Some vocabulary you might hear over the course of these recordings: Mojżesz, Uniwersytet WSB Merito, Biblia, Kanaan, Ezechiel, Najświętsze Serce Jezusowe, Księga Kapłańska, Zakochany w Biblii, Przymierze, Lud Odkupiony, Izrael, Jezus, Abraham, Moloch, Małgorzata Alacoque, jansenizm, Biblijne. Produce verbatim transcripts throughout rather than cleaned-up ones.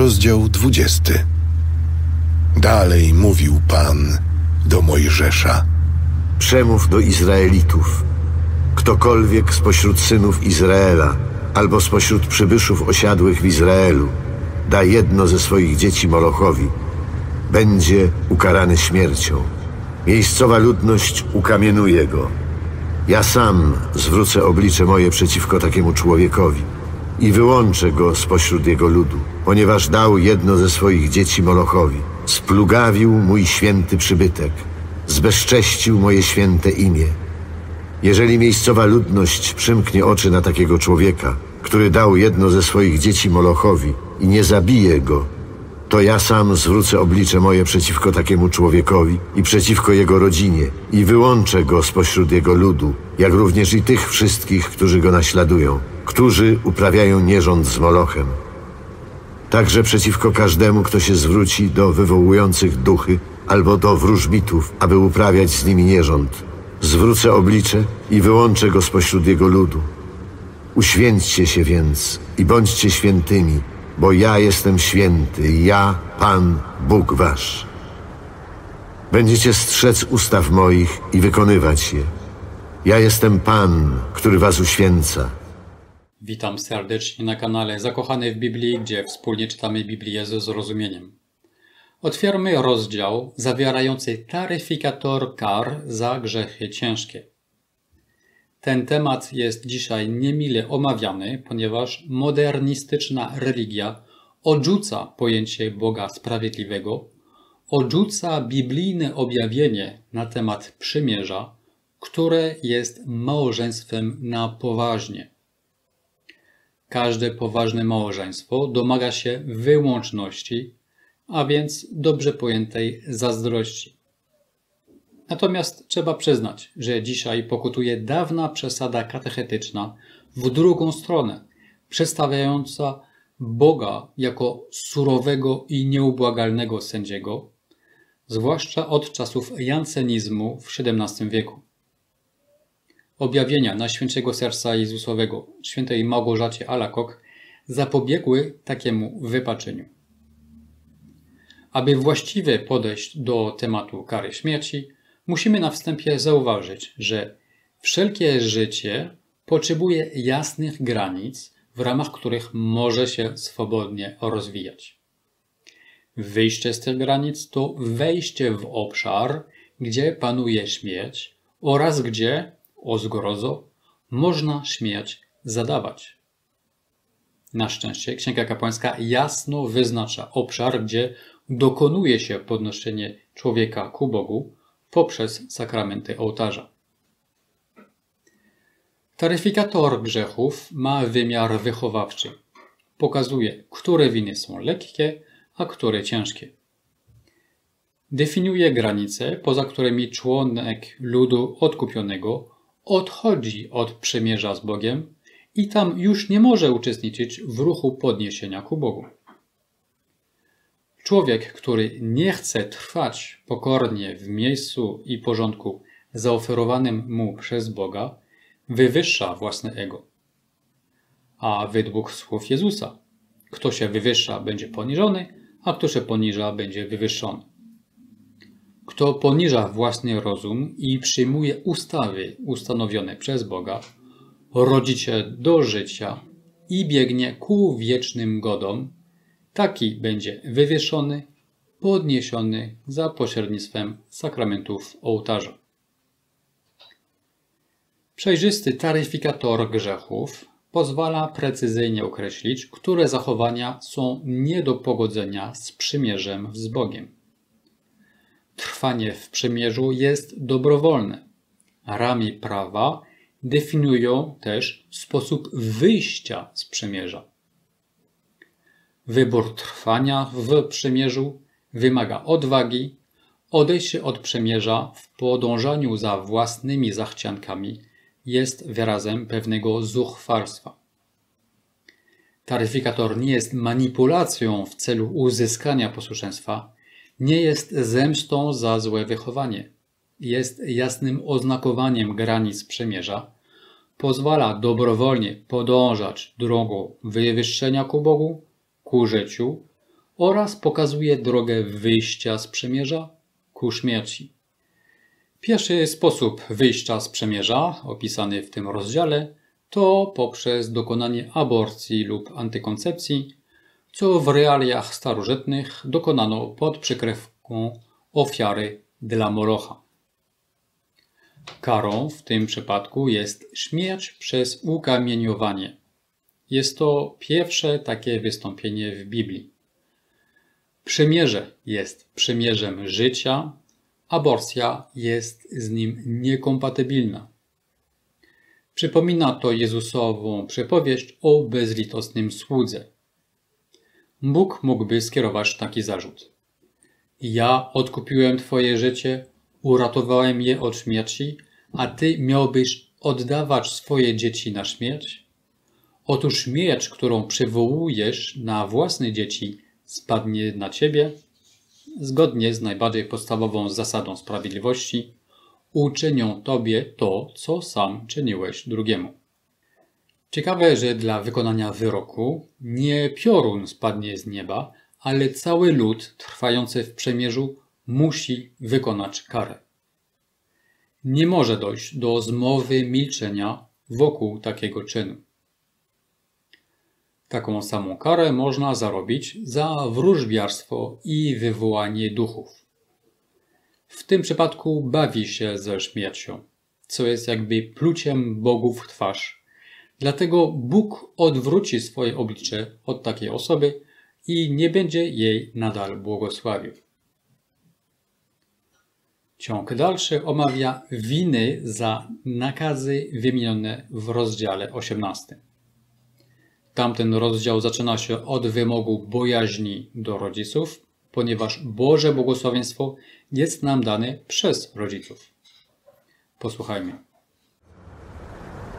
Rozdział dwudziesty. Dalej mówił Pan do Mojżesza: Przemów do Izraelitów. Ktokolwiek spośród synów Izraela albo spośród przybyszów osiadłych w Izraelu da jedno ze swoich dzieci Molochowi, będzie ukarany śmiercią. Miejscowa ludność ukamienuje go. Ja sam zwrócę oblicze moje przeciwko takiemu człowiekowi i wyłączę go spośród jego ludu, ponieważ dał jedno ze swoich dzieci Molochowi. Splugawił mój święty przybytek, zbezcześcił moje święte imię. Jeżeli miejscowa ludność przymknie oczy na takiego człowieka, który dał jedno ze swoich dzieci Molochowi i nie zabije go, to ja sam zwrócę oblicze moje przeciwko takiemu człowiekowi i przeciwko jego rodzinie i wyłączę go spośród jego ludu, jak również i tych wszystkich, którzy go naśladują, którzy uprawiają nierząd z Molochem. Także przeciwko każdemu, kto się zwróci do wywołujących duchy albo do wróżbitów, aby uprawiać z nimi nierząd, zwrócę oblicze i wyłączę go spośród jego ludu. Uświęćcie się więc i bądźcie świętymi, bo ja jestem święty, ja, Pan, Bóg wasz. Będziecie strzec ustaw moich i wykonywać je. Ja jestem Pan, który was uświęca. Witam serdecznie na kanale Zakochany w Biblii, gdzie wspólnie czytamy Biblię ze zrozumieniem. Otwieramy rozdział zawierający taryfikator kar za grzechy ciężkie. Ten temat jest dzisiaj niemile omawiany, ponieważ modernistyczna religia odrzuca pojęcie Boga Sprawiedliwego, odrzuca biblijne objawienie na temat przymierza, które jest małżeństwem na poważnie. Każde poważne małżeństwo domaga się wyłączności, a więc dobrze pojętej zazdrości. Natomiast trzeba przyznać, że dzisiaj pokutuje dawna przesada katechetyczna w drugą stronę, przedstawiająca Boga jako surowego i nieubłagalnego sędziego, zwłaszcza od czasów jansenizmu w siedemnastym wieku. Objawienia Najświętszego Serca Jezusowego świętej Małgorzacie Alacoque zapobiegły takiemu wypaczeniu. Aby właściwie podejść do tematu kary śmierci, musimy na wstępie zauważyć, że wszelkie życie potrzebuje jasnych granic, w ramach których może się swobodnie rozwijać. Wyjście z tych granic to wejście w obszar, gdzie panuje śmierć oraz gdzie, o zgrozo, można śmierć zadawać. Na szczęście Księga Kapłańska jasno wyznacza obszar, gdzie dokonuje się podnoszenie człowieka ku Bogu poprzez sakramenty ołtarza. Taryfikator grzechów ma wymiar wychowawczy. Pokazuje, które winy są lekkie, a które ciężkie. Definiuje granice, poza którymi członek ludu odkupionego odchodzi od przymierza z Bogiem i tam już nie może uczestniczyć w ruchu podniesienia ku Bogu. Człowiek, który nie chce trwać pokornie w miejscu i porządku zaoferowanym mu przez Boga, wywyższa własne ego. A według słów Jezusa, kto się wywyższa, będzie poniżony, a kto się poniża, będzie wywyższony. Kto poniża własny rozum i przyjmuje ustawy ustanowione przez Boga, rodzi się do życia i biegnie ku wiecznym godom, taki będzie wywieszony, podniesiony za pośrednictwem sakramentów ołtarza. Przejrzysty taryfikator grzechów pozwala precyzyjnie określić, które zachowania są nie do pogodzenia z przymierzem z Bogiem. Trwanie w przymierzu jest dobrowolne. Ramy prawa definiują też sposób wyjścia z przymierza. Wybór trwania w przymierzu wymaga odwagi, odejście od przymierza w podążaniu za własnymi zachciankami jest wyrazem pewnego zuchwalstwa. Taryfikator nie jest manipulacją w celu uzyskania posłuszeństwa, nie jest zemstą za złe wychowanie, jest jasnym oznakowaniem granic przymierza, pozwala dobrowolnie podążać drogą wywyższenia ku Bogu, ku życiu oraz pokazuje drogę wyjścia z przymierza ku śmierci. Pierwszy sposób wyjścia z przymierza, opisany w tym rozdziale, to poprzez dokonanie aborcji lub antykoncepcji, co w realiach starożytnych dokonano pod przykrywką ofiary dla Molocha. Karą w tym przypadku jest śmierć przez ukamieniowanie. Jest to pierwsze takie wystąpienie w Biblii. Przymierze jest przymierzem życia, aborcja jest z nim niekompatybilna. Przypomina to Jezusową przypowieść o bezlitosnym słudze. Bóg mógłby skierować taki zarzut. Ja odkupiłem twoje życie, uratowałem je od śmierci, a ty miałbyś oddawać swoje dzieci na śmierć? Otóż śmierć, którą przywołujesz na własne dzieci, spadnie na ciebie. Zgodnie z najbardziej podstawową zasadą sprawiedliwości, uczynią tobie to, co sam czyniłeś drugiemu. Ciekawe, że dla wykonania wyroku nie piorun spadnie z nieba, ale cały lud trwający w przymierzu musi wykonać karę. Nie może dojść do zmowy milczenia wokół takiego czynu. Taką samą karę można zarobić za wróżbiarstwo i wywołanie duchów. W tym przypadku bawi się ze śmiercią, co jest jakby pluciem bogów w twarz. Dlatego Bóg odwróci swoje oblicze od takiej osoby i nie będzie jej nadal błogosławił. Ciąg dalszy omawia winy za nakazy wymienione w rozdziale osiemnastym. Tamten rozdział zaczyna się od wymogu bojaźni do rodziców, ponieważ Boże błogosławieństwo jest nam dane przez rodziców. Posłuchajmy.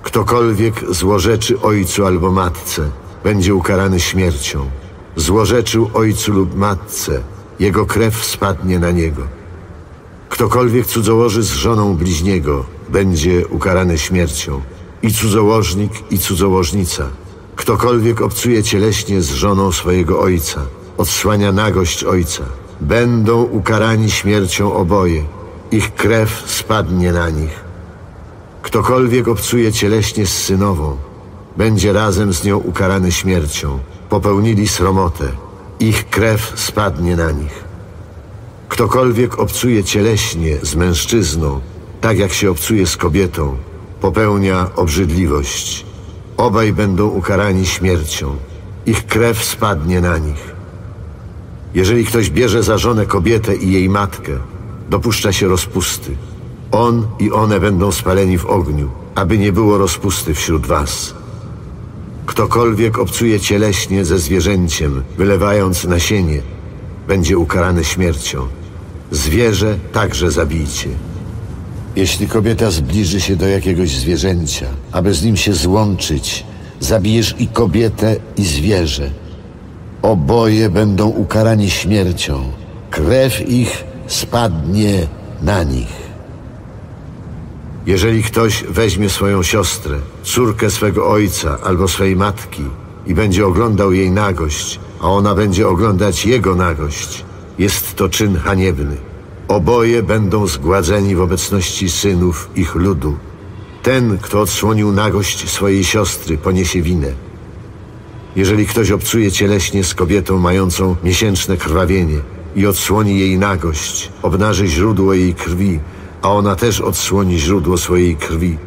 Ktokolwiek złorzeczy ojcu albo matce, będzie ukarany śmiercią. Złorzeczył ojcu lub matce, jego krew spadnie na niego. Ktokolwiek cudzołoży z żoną bliźniego, będzie ukarany śmiercią. I cudzołożnik, i cudzołożnica. Ktokolwiek obcuje cieleśnie z żoną swojego ojca, odsłania nagość ojca, będą ukarani śmiercią oboje, ich krew spadnie na nich. Ktokolwiek obcuje cieleśnie z synową, będzie razem z nią ukarany śmiercią, popełnili sromotę, ich krew spadnie na nich. Ktokolwiek obcuje cieleśnie z mężczyzną, tak jak się obcuje z kobietą, popełnia obrzydliwość. Obaj będą ukarani śmiercią. Ich krew spadnie na nich. Jeżeli ktoś bierze za żonę kobietę i jej matkę, dopuszcza się rozpusty. On i one będą spaleni w ogniu, aby nie było rozpusty wśród was. Ktokolwiek obcuje cieleśnie ze zwierzęciem, wylewając nasienie, będzie ukarany śmiercią. Zwierzę także zabijcie. Jeśli kobieta zbliży się do jakiegoś zwierzęcia, aby z nim się złączyć, zabijesz i kobietę, i zwierzę. Oboje będą ukarani śmiercią. Krew ich spadnie na nich. Jeżeli ktoś weźmie swoją siostrę, córkę swego ojca albo swej matki i będzie oglądał jej nagość, a ona będzie oglądać jego nagość, jest to czyn haniebny. Oboje będą zgładzeni w obecności synów ich ludu. Ten, kto odsłonił nagość swojej siostry, poniesie winę. Jeżeli ktoś obcuje cieleśnie z kobietą mającą miesięczne krwawienie i odsłoni jej nagość, obnaży źródło jej krwi, a ona też odsłoni źródło swojej krwi,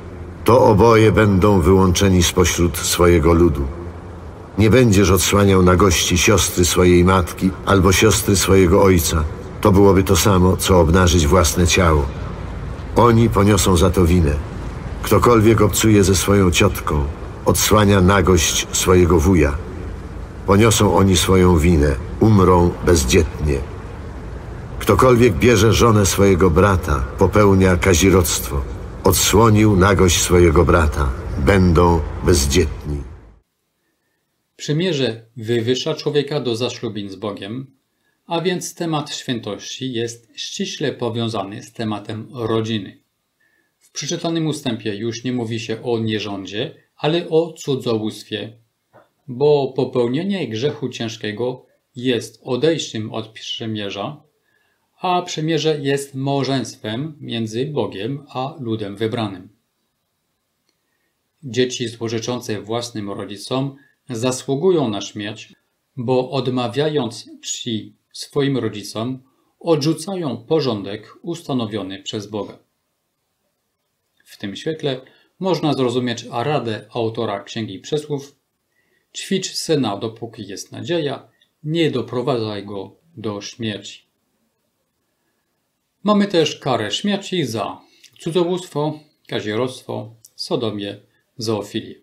to oboje będą wyłączeni spośród swojego ludu. Nie będziesz odsłaniał nagości siostry swojej matki albo siostry swojego ojca. To byłoby to samo, co obnażyć własne ciało. Oni poniosą za to winę. Ktokolwiek obcuje ze swoją ciotką, odsłania nagość swojego wuja. Poniosą oni swoją winę, umrą bezdzietnie. Ktokolwiek bierze żonę swojego brata, popełnia kazirodztwo. Odsłonił nagość swojego brata. Będą bezdzietni. Przymierze wywyższa człowieka do zaślubin z Bogiem, a więc temat świętości jest ściśle powiązany z tematem rodziny. W przeczytanym ustępie już nie mówi się o nierządzie, ale o cudzołóstwie, bo popełnienie grzechu ciężkiego jest odejściem od przymierza, a przymierze jest małżeństwem między Bogiem a ludem wybranym. Dzieci złorzeczące własnym rodzicom zasługują na śmierć, bo odmawiając czci swoim rodzicom, odrzucają porządek ustanowiony przez Boga. W tym świetle można zrozumieć radę autora Księgi Przysłów: ćwicz syna, dopóki jest nadzieja, nie doprowadzaj go do śmierci. Mamy też karę śmierci za cudzołóstwo, kazirodztwo, sodomię, zoofilię.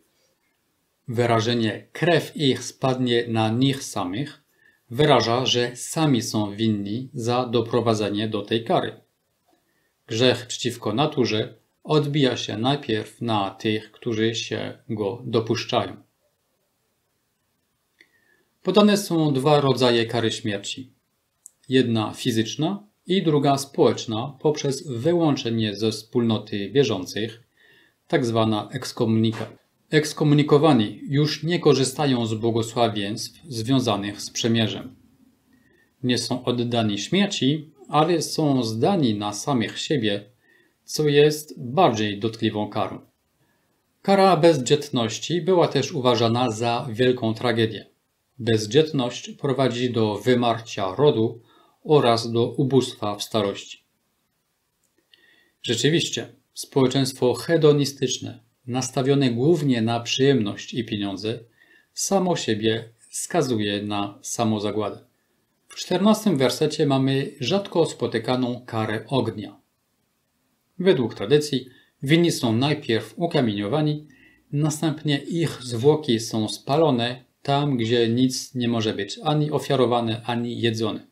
Wyrażenie krew ich spadnie na nich samych wyraża, że sami są winni za doprowadzenie do tej kary. Grzech przeciwko naturze odbija się najpierw na tych, którzy się go dopuszczają. Podane są dwa rodzaje kary śmierci. Jedna fizyczna i druga społeczna poprzez wyłączenie ze wspólnoty wierzących, tak zwana ekskomunikat. Ekskomunikowani już nie korzystają z błogosławieństw związanych z przymierzem. Nie są oddani śmierci, ale są zdani na samych siebie, co jest bardziej dotkliwą karą. Kara bezdzietności była też uważana za wielką tragedię. Bezdzietność prowadzi do wymarcia rodu oraz do ubóstwa w starości. Rzeczywiście, społeczeństwo hedonistyczne, nastawione głównie na przyjemność i pieniądze, samo siebie skazuje na samozagładę. W czternastym wersecie mamy rzadko spotykaną karę ognia. Według tradycji winni są najpierw ukamieniowani, następnie ich zwłoki są spalone tam, gdzie nic nie może być ani ofiarowane, ani jedzone.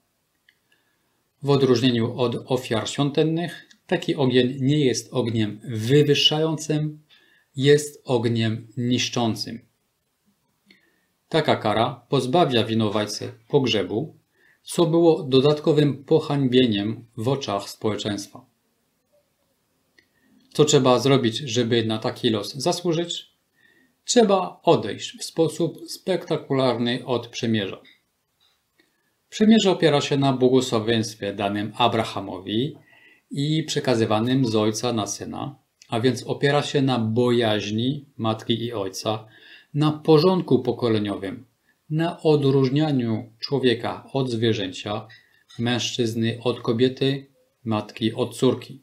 W odróżnieniu od ofiar świątynnych, taki ogień nie jest ogniem wywyższającym, jest ogniem niszczącym. Taka kara pozbawia winowajcę pogrzebu, co było dodatkowym pohańbieniem w oczach społeczeństwa. Co trzeba zrobić, żeby na taki los zasłużyć? Trzeba odejść w sposób spektakularny od przymierza. Przymierze opiera się na błogosławieństwie danym Abrahamowi i przekazywanym z ojca na syna, a więc opiera się na bojaźni matki i ojca, na porządku pokoleniowym, na odróżnianiu człowieka od zwierzęcia, mężczyzny od kobiety, matki od córki.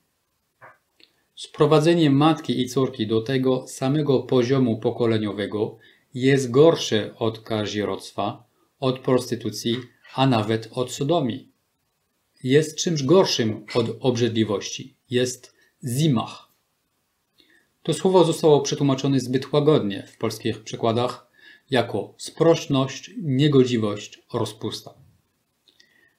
Sprowadzenie matki i córki do tego samego poziomu pokoleniowego jest gorsze od kazirodztwa, od prostytucji, a nawet od sodomii. Jest czymś gorszym od obrzydliwości. Jest zimach. To słowo zostało przetłumaczone zbyt łagodnie w polskich przykładach jako sprośność, niegodziwość, rozpusta.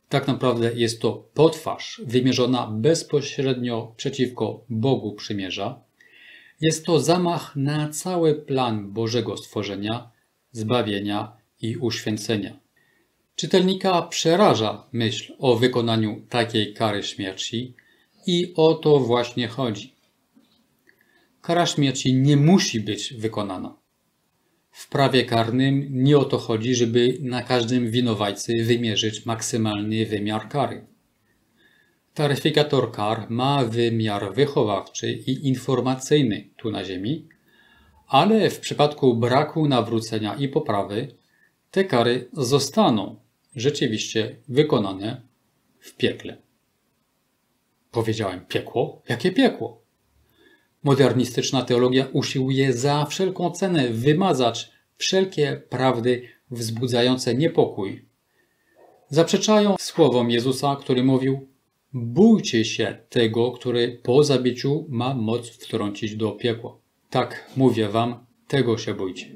Tak naprawdę jest to potwarz wymierzona bezpośrednio przeciwko Bogu przymierza. Jest to zamach na cały plan Bożego stworzenia, zbawienia i uświęcenia. Czytelnika przeraża myśl o wykonaniu takiej kary śmierci i o to właśnie chodzi. Kara śmierci nie musi być wykonana. W prawie karnym nie o to chodzi, żeby na każdym winowajcy wymierzyć maksymalny wymiar kary. Taryfikator kar ma wymiar wychowawczy i informacyjny tu na ziemi, ale w przypadku braku nawrócenia i poprawy te kary zostaną rzeczywiście wykonane w piekle. Powiedziałem piekło? Jakie piekło? Modernistyczna teologia usiłuje za wszelką cenę wymazać wszelkie prawdy wzbudzające niepokój. Zaprzeczają słowom Jezusa, który mówił: bójcie się tego, który po zabiciu ma moc wtrącić do piekła. Tak, mówię wam, tego się bójcie.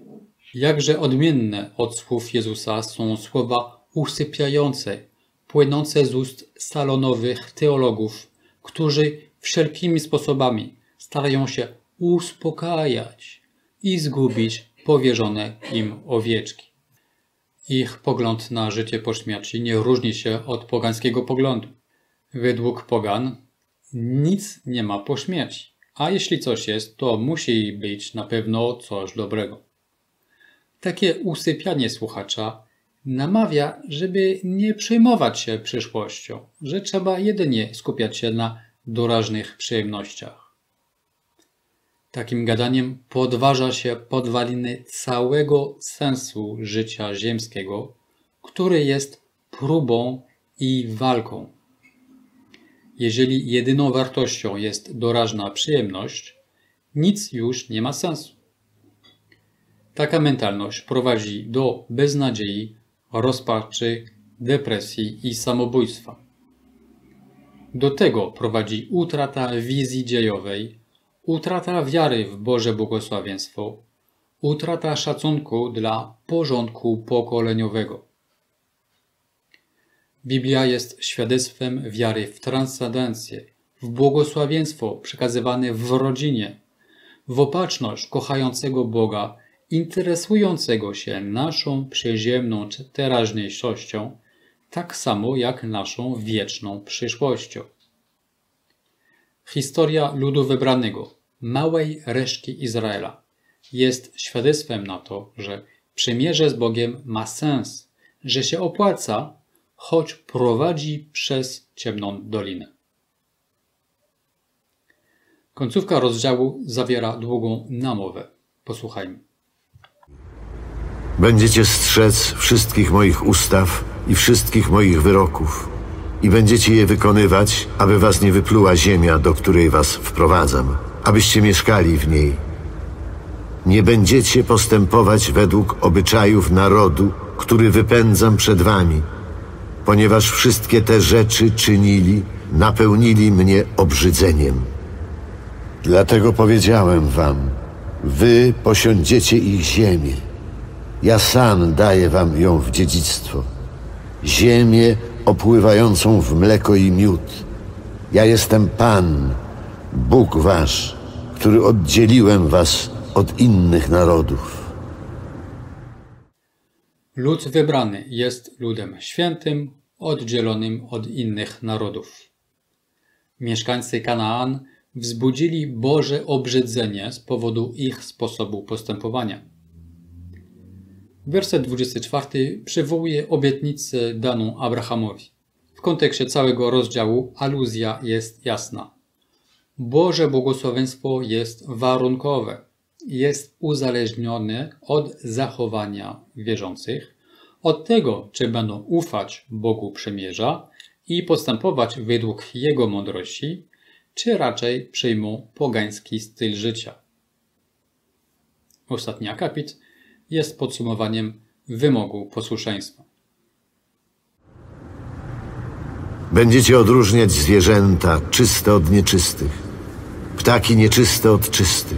Jakże odmienne od słów Jezusa są słowa usypiające, płynące z ust salonowych teologów, którzy wszelkimi sposobami starają się uspokajać i zgubić powierzone im owieczki. Ich pogląd na życie po śmierci nie różni się od pogańskiego poglądu. Według pogan nic nie ma po śmierci, a jeśli coś jest, to musi być na pewno coś dobrego. Takie usypianie słuchacza namawia, żeby nie przejmować się przyszłością, że trzeba jedynie skupiać się na doraźnych przyjemnościach. Takim gadaniem podważa się podwaliny całego sensu życia ziemskiego, który jest próbą i walką. Jeżeli jedyną wartością jest doraźna przyjemność, nic już nie ma sensu. Taka mentalność prowadzi do beznadziei, rozpaczy, depresji i samobójstwa. Do tego prowadzi utrata wizji dziejowej, utrata wiary w Boże błogosławieństwo, utrata szacunku dla porządku pokoleniowego. Biblia jest świadectwem wiary w transcendencję, w błogosławieństwo przekazywane w rodzinie, w opatrzność kochającego Boga, interesującego się naszą przyziemną teraźniejszością, tak samo jak naszą wieczną przyszłością. Historia ludu wybranego, małej resztki Izraela, jest świadectwem na to, że przymierze z Bogiem ma sens, że się opłaca, choć prowadzi przez ciemną dolinę. Końcówka rozdziału zawiera długą namowę. Posłuchajmy. Będziecie strzec wszystkich moich ustaw i wszystkich moich wyroków i będziecie je wykonywać, aby was nie wypluła ziemia, do której was wprowadzam, abyście mieszkali w niej. Nie będziecie postępować według obyczajów narodu, który wypędzam przed wami, ponieważ wszystkie te rzeczy czynili, napełnili mnie obrzydzeniem. Dlatego powiedziałem wam, wy posiądziecie ich ziemię. Ja sam daję wam ją w dziedzictwo. Ziemię opływającą w mleko i miód. Ja jestem Pan, Bóg wasz, który oddzieliłem was od innych narodów. Lud wybrany jest ludem świętym, oddzielonym od innych narodów. Mieszkańcy Kanaan wzbudzili Boże obrzydzenie z powodu ich sposobu postępowania. Werset dwudziesty czwarty przywołuje obietnicę daną Abrahamowi. W kontekście całego rozdziału aluzja jest jasna. Boże błogosławieństwo jest warunkowe, jest uzależnione od zachowania wierzących, od tego, czy będą ufać Bogu przymierza i postępować według Jego mądrości, czy raczej przyjmą pogański styl życia. Ostatni akapit jest podsumowaniem wymogu posłuszeństwa. Będziecie odróżniać zwierzęta czyste od nieczystych, ptaki nieczyste od czystych.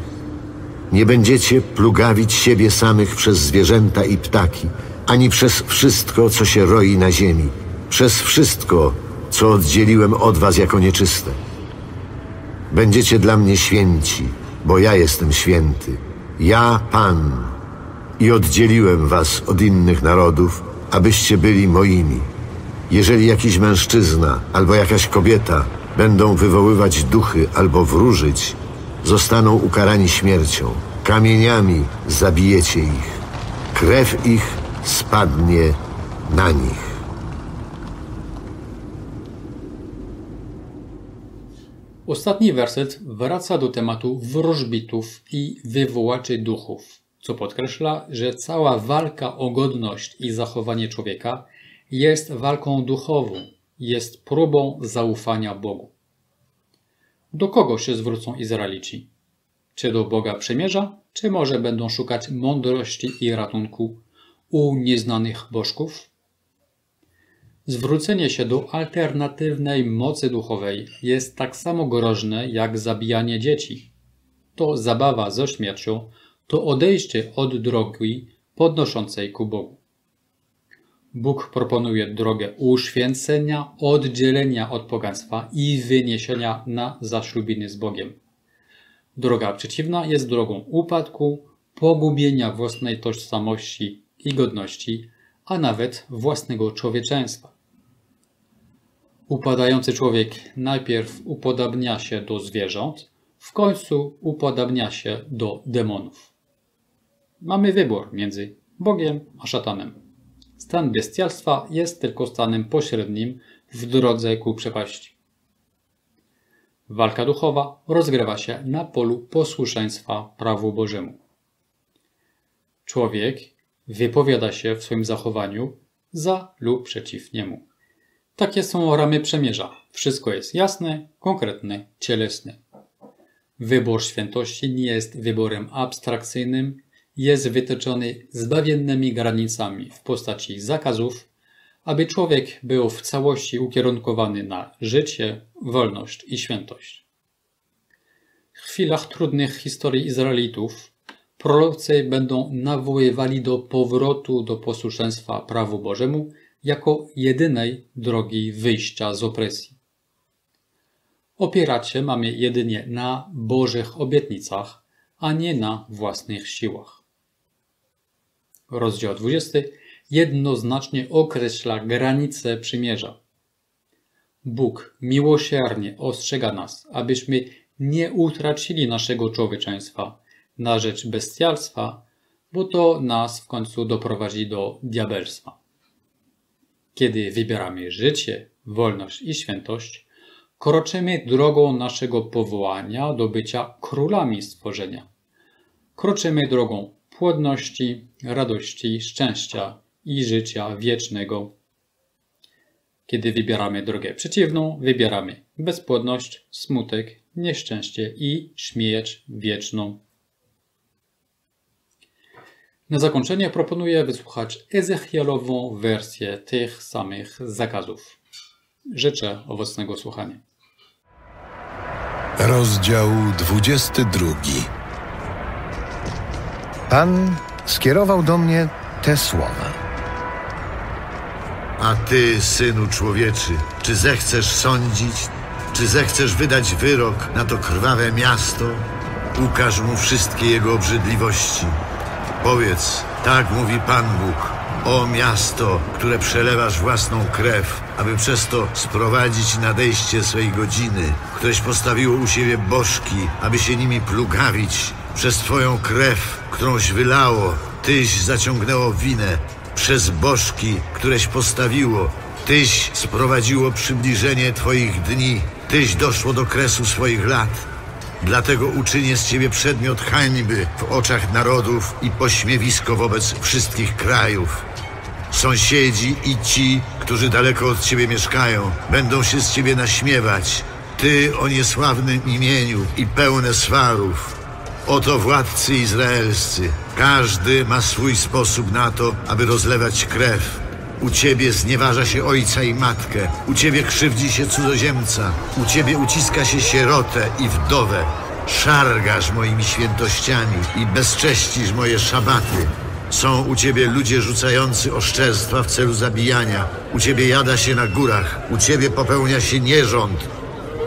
Nie będziecie plugawić siebie samych przez zwierzęta i ptaki, ani przez wszystko, co się roi na ziemi, przez wszystko, co oddzieliłem od was jako nieczyste. Będziecie dla mnie święci, bo ja jestem święty. Ja, Pan, i oddzieliłem was od innych narodów, abyście byli moimi. Jeżeli jakiś mężczyzna albo jakaś kobieta będą wywoływać duchy albo wróżyć, zostaną ukarani śmiercią. Kamieniami zabijecie ich. Krew ich spadnie na nich. Ostatni werset wraca do tematu wróżbitów i wywołaczy duchów, co podkreśla, że cała walka o godność i zachowanie człowieka jest walką duchową, jest próbą zaufania Bogu. Do kogo się zwrócą Izraelici? Czy do Boga przymierza, czy może będą szukać mądrości i ratunku u nieznanych bożków? Zwrócenie się do alternatywnej mocy duchowej jest tak samo groźne jak zabijanie dzieci. To zabawa ze śmiercią, to odejście od drogi podnoszącej ku Bogu. Bóg proponuje drogę uświęcenia, oddzielenia od pogaństwa i wyniesienia na zaślubiny z Bogiem. Droga przeciwna jest drogą upadku, pogubienia własnej tożsamości i godności, a nawet własnego człowieczeństwa. Upadający człowiek najpierw upodabnia się do zwierząt, w końcu upodabnia się do demonów. Mamy wybór między Bogiem a szatanem. Stan bestialstwa jest tylko stanem pośrednim w drodze ku przepaści. Walka duchowa rozgrywa się na polu posłuszeństwa prawu Bożemu. Człowiek wypowiada się w swoim zachowaniu za lub przeciw niemu. Takie są ramy przymierza. Wszystko jest jasne, konkretne, cielesne. Wybór świętości nie jest wyborem abstrakcyjnym, jest wytyczony zbawiennymi granicami w postaci zakazów, aby człowiek był w całości ukierunkowany na życie, wolność i świętość. W chwilach trudnych historii Izraelitów prorocy będą nawoływali do powrotu do posłuszeństwa prawu Bożemu jako jedynej drogi wyjścia z opresji. Opierać się mamy jedynie na Bożych obietnicach, a nie na własnych siłach. Rozdział dwudziesty jednoznacznie określa granice przymierza. Bóg miłosiernie ostrzega nas, abyśmy nie utracili naszego człowieczeństwa na rzecz bestialstwa, bo to nas w końcu doprowadzi do diabelstwa. Kiedy wybieramy życie, wolność i świętość, kroczymy drogą naszego powołania do bycia królami stworzenia. Kroczymy drogą płodności, radości, szczęścia i życia wiecznego. Kiedy wybieramy drogę przeciwną, wybieramy bezpłodność, smutek, nieszczęście i śmierć wieczną. Na zakończenie proponuję wysłuchać Ezechielową wersję tych samych zakazów. Życzę owocnego słuchania. Rozdział dwudziesty drugi. Pan skierował do mnie te słowa. A ty, synu człowieczy, czy zechcesz sądzić, czy zechcesz wydać wyrok na to krwawe miasto? Ukaż mu wszystkie jego obrzydliwości. Powiedz, tak mówi Pan Bóg, o miasto, które przelewasz własną krew, aby przez to sprowadzić nadejście swej godziny, któreś postawiło u siebie bożki, aby się nimi plugawić. Przez twoją krew, którąś wylało, tyś zaciągnęło winę. Przez bożki, któreś postawiło, tyś sprowadziło przybliżenie twoich dni. Tyś doszło do kresu swoich lat. Dlatego uczynię z ciebie przedmiot hańby w oczach narodów i pośmiewisko wobec wszystkich krajów. Sąsiedzi i ci, którzy daleko od ciebie mieszkają, będą się z ciebie naśmiewać. Ty o niesławnym imieniu i pełne swarów. Oto władcy izraelscy. Każdy ma swój sposób na to, aby rozlewać krew. U ciebie znieważa się ojca i matkę, u ciebie krzywdzi się cudzoziemca, u ciebie uciska się sierotę i wdowę. Szargasz moimi świętościami i bezcześcisz moje szabaty. Są u ciebie ludzie rzucający oszczerstwa w celu zabijania, u ciebie jada się na górach, u ciebie popełnia się nierząd,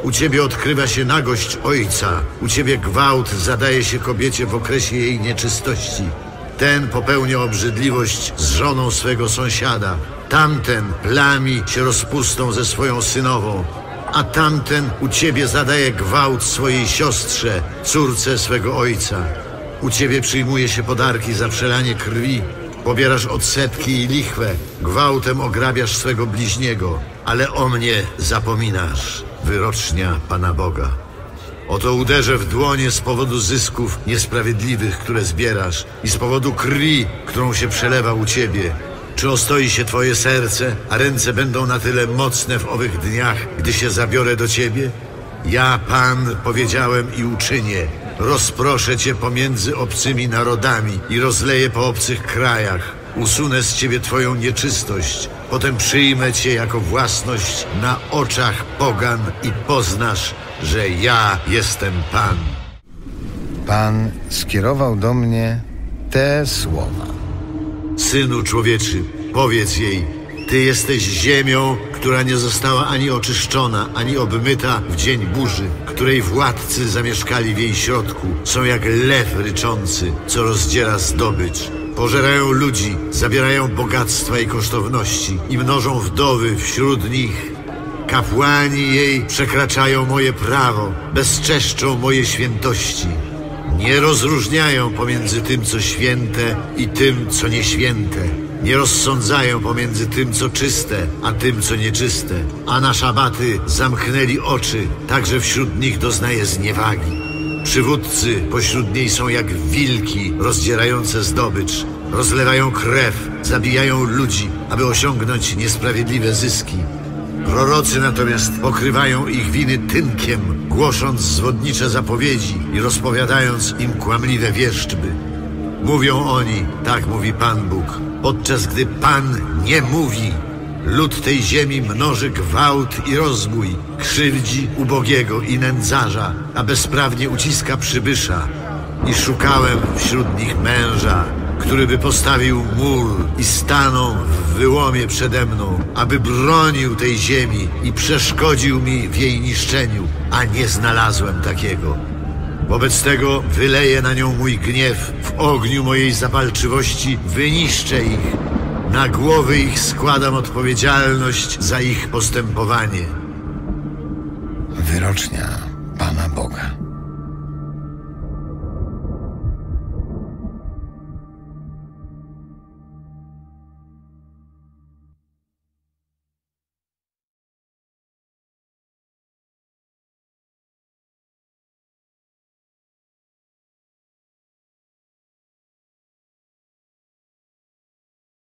u ciebie odkrywa się nagość ojca, u ciebie gwałt zadaje się kobiecie w okresie jej nieczystości. Ten popełnia obrzydliwość z żoną swego sąsiada. Tamten plami się rozpustą ze swoją synową, a tamten u ciebie zadaje gwałt swojej siostrze, córce swego ojca. U ciebie przyjmuje się podarki za przelanie krwi, pobierasz odsetki i lichwę, gwałtem ograbiasz swego bliźniego, ale o mnie zapominasz, wyrocznia Pana Boga. Oto uderzę w dłonie z powodu zysków niesprawiedliwych, które zbierasz i z powodu krwi, którą się przelewa u ciebie. Czy ostoi się twoje serce, a ręce będą na tyle mocne w owych dniach, gdy się zabiorę do ciebie? Ja, Pan, powiedziałem i uczynię. Rozproszę cię pomiędzy obcymi narodami i rozleję po obcych krajach. Usunę z ciebie twoją nieczystość. Potem przyjmę cię jako własność na oczach pogan i poznasz, że ja jestem Pan. Pan skierował do mnie te słowa. Synu człowieczy, powiedz jej, ty jesteś ziemią, która nie została ani oczyszczona, ani obmyta w dzień burzy, której władcy zamieszkali w jej środku. Są jak lew ryczący, co rozdziela zdobycz. Pożerają ludzi, zabierają bogactwa i kosztowności i mnożą wdowy wśród nich. Kapłani jej przekraczają moje prawo, bezczeszczą moje świętości. Nie rozróżniają pomiędzy tym, co święte i tym, co nieświęte. Nie rozsądzają pomiędzy tym, co czyste, a tym, co nieczyste, a na szabaty zamknęli oczy, tak że wśród nich doznaje zniewagi. Przywódcy pośród niej są jak wilki rozdzierające zdobycz, rozlewają krew, zabijają ludzi, aby osiągnąć niesprawiedliwe zyski. Prorocy natomiast pokrywają ich winy tynkiem, głosząc zwodnicze zapowiedzi i rozpowiadając im kłamliwe wierzchby. Mówią oni, tak mówi Pan Bóg, podczas gdy Pan nie mówi. Lud tej ziemi mnoży gwałt i rozbój, krzywdzi ubogiego i nędzarza, a bezprawnie uciska przybysza. I szukałem wśród nich męża, który by postawił mur i stanął w wyłomie przede mną, aby bronił tej ziemi i przeszkodził mi w jej niszczeniu, a nie znalazłem takiego. Wobec tego wyleję na nią mój gniew, w ogniu mojej zapalczywości wyniszczę ich. Na głowy ich składam odpowiedzialność za ich postępowanie. Wyrocznia.